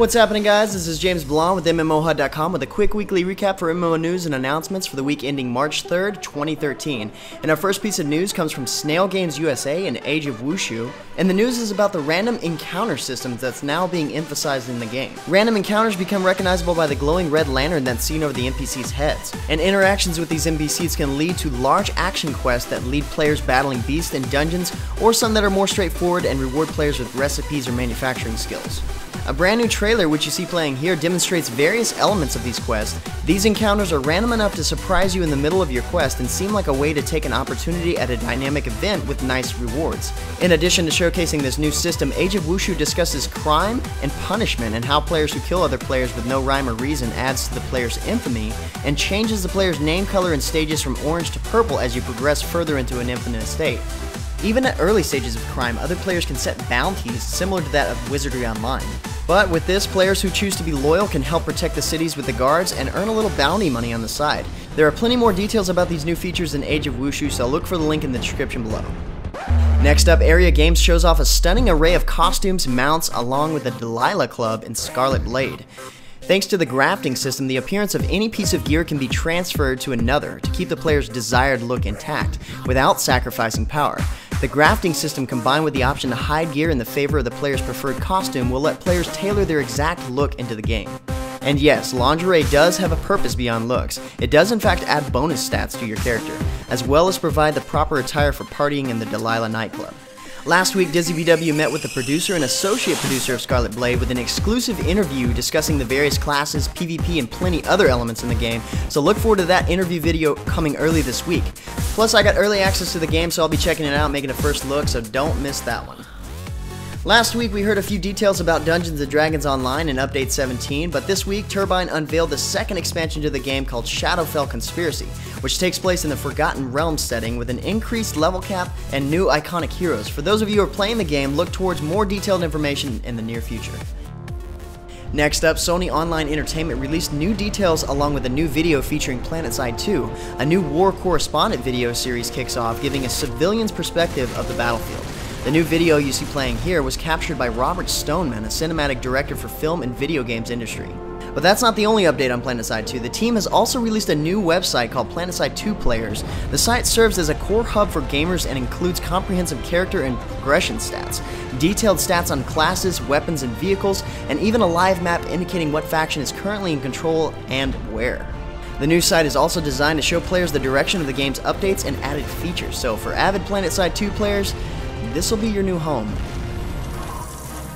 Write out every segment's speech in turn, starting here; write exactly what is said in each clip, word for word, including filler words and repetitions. What's happening, guys? This is James Blonde with M M O Hut dot com with a quick weekly recap for M M O news and announcements for the week ending March third, twenty thirteen. And our first piece of news comes from Snail Games U S A and Age of Wushu. And the news is about the random encounter systems that's now being emphasized in the game. Random encounters become recognizable by the glowing red lantern that's seen over the N P C's heads. And interactions with these N P Cs can lead to large action quests that lead players battling beasts in dungeons, or some that are more straightforward and reward players with recipes or manufacturing skills. A brand new trailer, which you see playing here, demonstrates various elements of these quests. These encounters are random enough to surprise you in the middle of your quest and seem like a way to take an opportunity at a dynamic event with nice rewards. In addition to showcasing this new system, Age of Wushu discusses crime and punishment and how players who kill other players with no rhyme or reason adds to the player's infamy and changes the player's name color and stages from orange to purple as you progress further into an infinite estate. Even at early stages of crime, other players can set bounties similar to that of Wizardry Online. But with this, players who choose to be loyal can help protect the cities with the guards and earn a little bounty money on the side. There are plenty more details about these new features in Age of Wushu, so look for the link in the description below. Next up, Area Games shows off a stunning array of costumes, mounts, along with the Delilah Club and Scarlet Blade. Thanks to the grafting system, the appearance of any piece of gear can be transferred to another to keep the player's desired look intact, without sacrificing power. The grafting system combined with the option to hide gear in the favor of the player's preferred costume will let players tailor their exact look into the game. And yes, lingerie does have a purpose beyond looks. It does in fact add bonus stats to your character, as well as provide the proper attire for partying in the Delilah nightclub. Last week, DizzyBW met with the producer and associate producer of Scarlet Blade with an exclusive interview discussing the various classes, PvP, and plenty other elements in the game, so look forward to that interview video coming early this week. Plus, I got early access to the game, so I'll be checking it out, making a first look, so don't miss that one. Last week, we heard a few details about Dungeons and Dragons Online in Update seventeen, but this week, Turbine unveiled the second expansion to the game called Shadowfell Conspiracy, which takes place in the Forgotten Realms setting with an increased level cap and new iconic heroes. For those of you who are playing the game, look towards more detailed information in the near future. Next up, Sony Online Entertainment released new details along with a new video featuring Planetside two. A new war correspondent video series kicks off, giving a civilian's perspective of the battlefield. The new video you see playing here was captured by Robert Stoneman, a cinematic director for film and video games industry. But that's not the only update on Planetside two. The team has also released a new website called Planetside two Players. The site serves as a core hub for gamers and includes comprehensive character and progression stats, detailed stats on classes, weapons, and vehicles, and even a live map indicating what faction is currently in control and where. The new site is also designed to show players the direction of the game's updates and added features, so for avid Planetside two players, this will be your new home.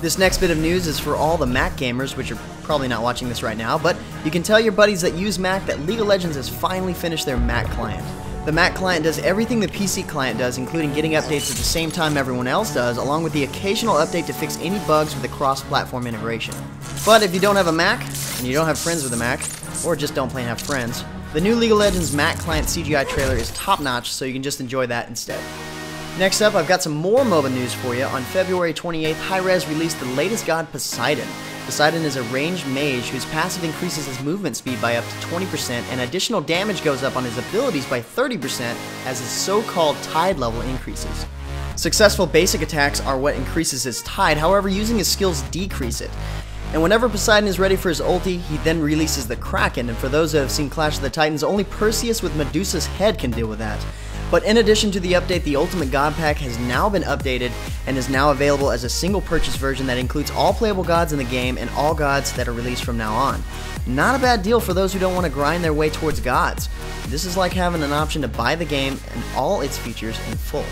This next bit of news is for all the Mac gamers, which are probably not watching this right now, but you can tell your buddies that use Mac that League of Legends has finally finished their Mac client. The Mac client does everything the P C client does, including getting updates at the same time everyone else does, along with the occasional update to fix any bugs with the cross-platform integration. But if you don't have a Mac, and you don't have friends with a Mac, or just don't plan to have friends, the new League of Legends Mac client C G I trailer is top-notch, so you can just enjoy that instead. Next up, I've got some more M O B A news for you. On February twenty-eighth, Hi-Rez released the latest god Poseidon. Poseidon is a ranged mage whose passive increases his movement speed by up to twenty percent, and additional damage goes up on his abilities by thirty percent as his so-called tide level increases. Successful basic attacks are what increases his tide, however using his skills decrease it. And whenever Poseidon is ready for his ulti, he then releases the Kraken, and for those that have seen Clash of the Titans, only Perseus with Medusa's head can deal with that. But in addition to the update, the Ultimate God Pack has now been updated and is now available as a single purchase version that includes all playable gods in the game and all gods that are released from now on. Not a bad deal for those who don't want to grind their way towards gods. This is like having an option to buy the game and all its features in full.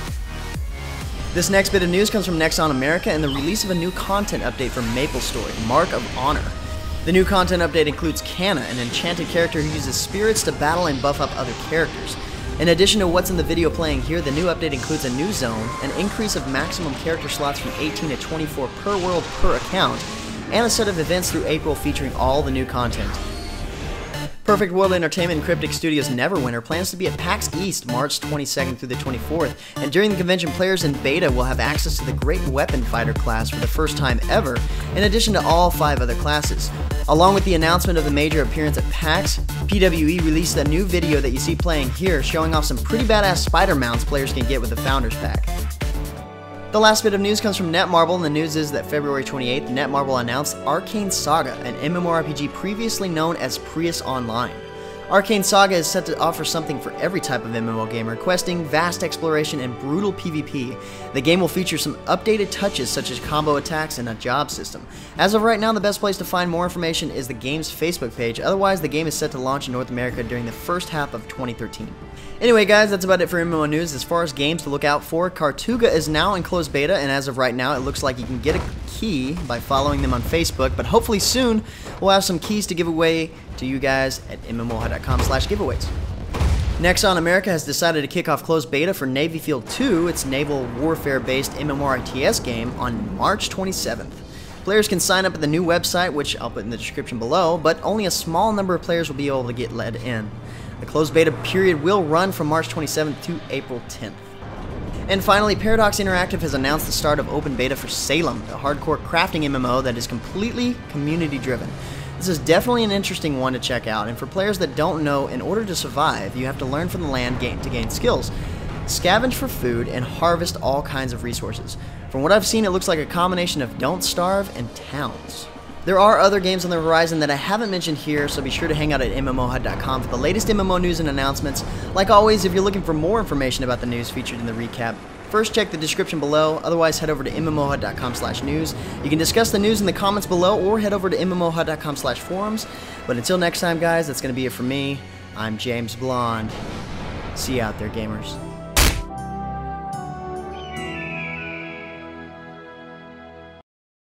This next bit of news comes from Nexon America and the release of a new content update for MapleStory, Mark of Honor. The new content update includes Kanna, an enchanted character who uses spirits to battle and buff up other characters. In addition to what's in the video playing here, the new update includes a new zone, an increase of maximum character slots from eighteen to twenty-four per world per account, and a set of events through April featuring all the new content. Perfect World Entertainment and Cryptic Studios' Neverwinter plans to be at PAX East March twenty-second through the twenty-fourth, and during the convention, players in beta will have access to the Great Weapon Fighter class for the first time ever, in addition to all five other classes. Along with the announcement of the major appearance at PAX, P W E released a new video that you see playing here showing off some pretty badass spider mounts players can get with the Founders Pack. The last bit of news comes from Netmarble, and the news is that February twenty-eighth, Netmarble announced Arcane Saga, an MMORPG previously known as Prius Online. Arcane Saga is set to offer something for every type of M M O gamer, questing, vast exploration, and brutal PvP. The game will feature some updated touches such as combo attacks and a job system. As of right now, the best place to find more information is the game's Facebook page, otherwise the game is set to launch in North America during the first half of twenty thirteen. Anyway guys, that's about it for M M O news. As far as games to look out for, Kartuga is now in closed beta, and as of right now it looks like you can get a key by following them on Facebook, but hopefully soon we'll have some keys to give away to you guys at MMOHut dot com. slash giveaways. Nexon America has decided to kick off closed beta for Navy Field two, its naval warfare-based MMORTS game, on March twenty-seventh. Players can sign up at the new website, which I'll put in the description below, but only a small number of players will be able to get let in. The closed beta period will run from March twenty-seventh to April tenth. And finally, Paradox Interactive has announced the start of open beta for Salem, the hardcore crafting M M O that is completely community-driven. This is definitely an interesting one to check out, and for players that don't know, in order to survive, you have to learn from the land game to gain skills, scavenge for food, and harvest all kinds of resources. From what I've seen, it looks like a combination of Don't Starve and Towns. There are other games on the horizon that I haven't mentioned here, so be sure to hang out at M M O Hut dot com for the latest M M O news and announcements. Like always, if you're looking for more information about the news featured in the recap, first check the description below, otherwise head over to M M O Hut dot com slash news. You can discuss the news in the comments below or head over to M M O Hut dot com slash forums. But until next time guys, that's going to be it for me. I'm James Blonde. See you out there gamers.